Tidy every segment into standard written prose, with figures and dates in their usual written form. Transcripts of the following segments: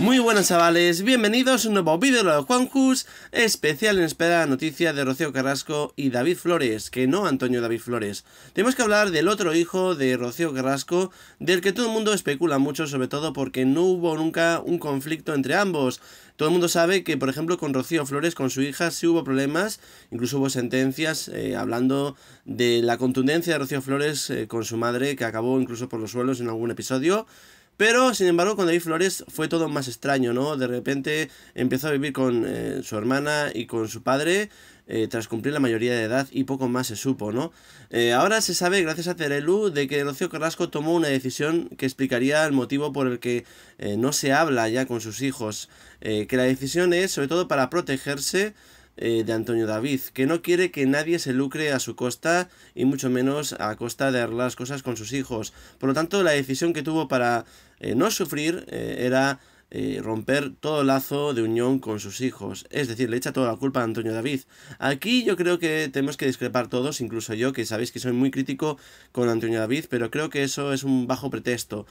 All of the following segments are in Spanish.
Muy buenas chavales, bienvenidos a un nuevo vídeo de Juanjus, especial en espera de la noticia de Rocío Carrasco y David Flores, que no Antonio David Flores. Tenemos que hablar del otro hijo de Rocío Carrasco, del que todo el mundo especula mucho, sobre todo porque no hubo nunca un conflicto entre ambos. Todo el mundo sabe que, por ejemplo, con Rocío Flores, con su hija, sí hubo problemas, incluso hubo sentencias hablando de la contundencia de Rocío Flores con su madre, que acabó incluso por los suelos en algún episodio. Pero, sin embargo, con David Flores fue todo más extraño, ¿no? De repente empezó a vivir con su hermana y con su padre tras cumplir la mayoría de edad y poco más se supo, ¿no? Ahora se sabe, gracias a Terelu, de que Rocío Carrasco tomó una decisión que explicaría el motivo por el que no se habla ya con sus hijos. Que la decisión es, sobre todo, para protegerse de Antonio David, que no quiere que nadie se lucre a su costa y mucho menos a costa de arreglar las cosas con sus hijos. Por lo tanto, la decisión que tuvo para no sufrir era romper todo lazo de unión con sus hijos. Es decir, le echa toda la culpa a Antonio David. Aquí yo creo que tenemos que discrepar todos, incluso yo, que sabéis que soy muy crítico con Antonio David, pero creo que eso es un bajo pretexto.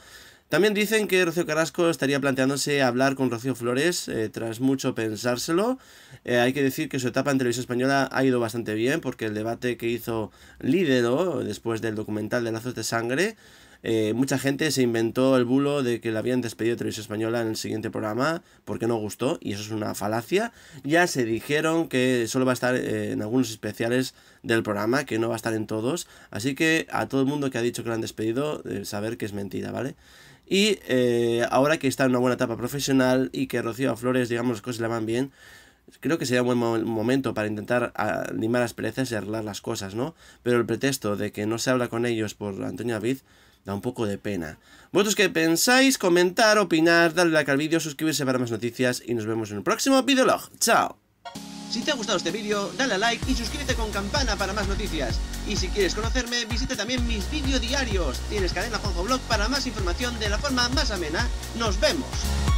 También dicen que Rocío Carrasco estaría planteándose hablar con Rocío Flores tras mucho pensárselo. Hay que decir que su etapa en Televisión Española ha ido bastante bien, porque el debate que hizo Lídero después del documental de Lazos de Sangre, mucha gente se inventó el bulo de que la habían despedido de Televisión Española en el siguiente programa porque no gustó, y eso es una falacia. Ya se dijeron que solo va a estar en algunos especiales del programa, que no va a estar en todos, así que a todo el mundo que ha dicho que la han despedido, saber que es mentira, ¿vale? Y ahora que está en una buena etapa profesional y que Rocío Flores, digamos, las cosas le van bien, creo que sería un buen momento para intentar limar las perezas y arreglar las cosas, ¿no? Pero el pretexto de que no se habla con ellos por Antonio David da un poco de pena. ¿Vosotros qué pensáis? Comentar, opinar, darle like al vídeo, suscribirse para más noticias y nos vemos en el próximo videolog. ¡Chao! Si te ha gustado este vídeo, dale a like y suscríbete con campana para más noticias. Y si quieres conocerme, visita también mis vídeos diarios. Tienes CadenaJuanjoVlog para más información de la forma más amena. ¡Nos vemos!